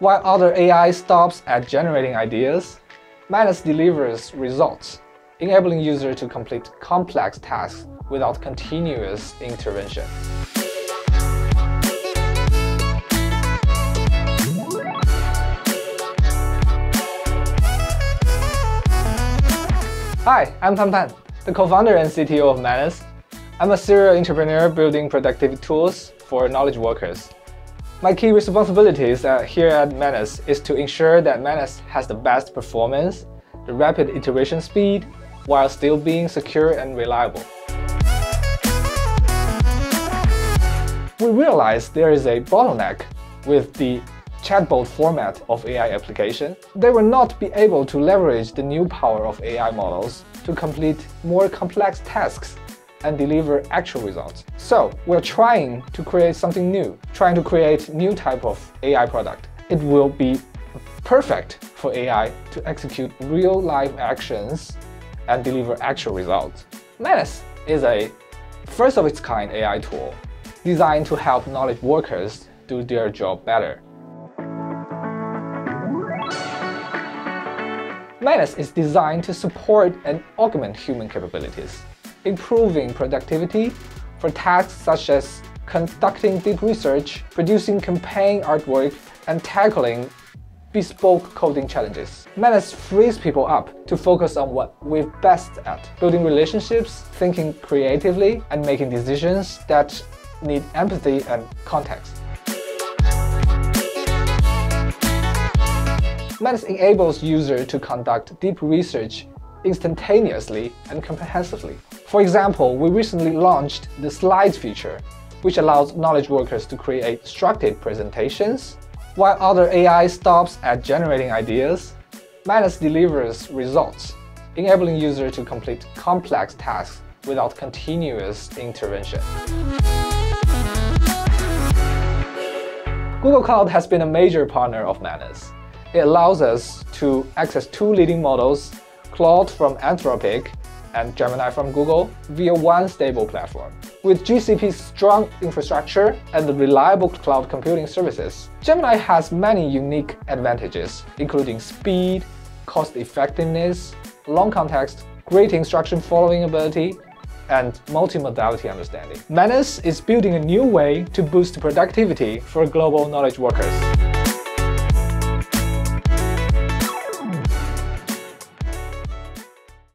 While other AI stops at generating ideas, Manus delivers results, enabling users to complete complex tasks without continuous intervention. Hi, I'm Pan Pan, the co-founder and CTO of Manus. I'm a serial entrepreneur building productivity tools for knowledge workers. My key responsibilities here at Manus is to ensure that Manus has the best performance, the rapid iteration speed, while still being secure and reliable. We realized there is a bottleneck with the chatbot format of AI application. They will not be able to leverage the new power of AI models to complete more complex tasks and deliver actual results. So we're trying to create something new, trying to create new type of AI product. It will be perfect for AI to execute real life actions and deliver actual results. Manus is a first of its kind AI tool designed to help knowledge workers do their job better. Manus is designed to support and augment human capabilities, improving productivity for tasks such as conducting deep research, producing campaign artwork, and tackling bespoke coding challenges. Manus frees people up to focus on what we're best at, building relationships, thinking creatively, and making decisions that need empathy and context. Manus enables users to conduct deep research instantaneously and comprehensively. For example, we recently launched the slides feature, which allows knowledge workers to create structured presentations. While other AI stops at generating ideas, Manus delivers results, enabling users to complete complex tasks without continuous intervention. Google Cloud has been a major partner of Manus. It allows us to access two leading models, Claude from Anthropic and Gemini from Google, via one stable platform. With GCP's strong infrastructure and the reliable cloud computing services, Gemini has many unique advantages, including speed, cost-effectiveness, long context, great instruction following ability, and multimodality understanding. Manus is building a new way to boost productivity for global knowledge workers.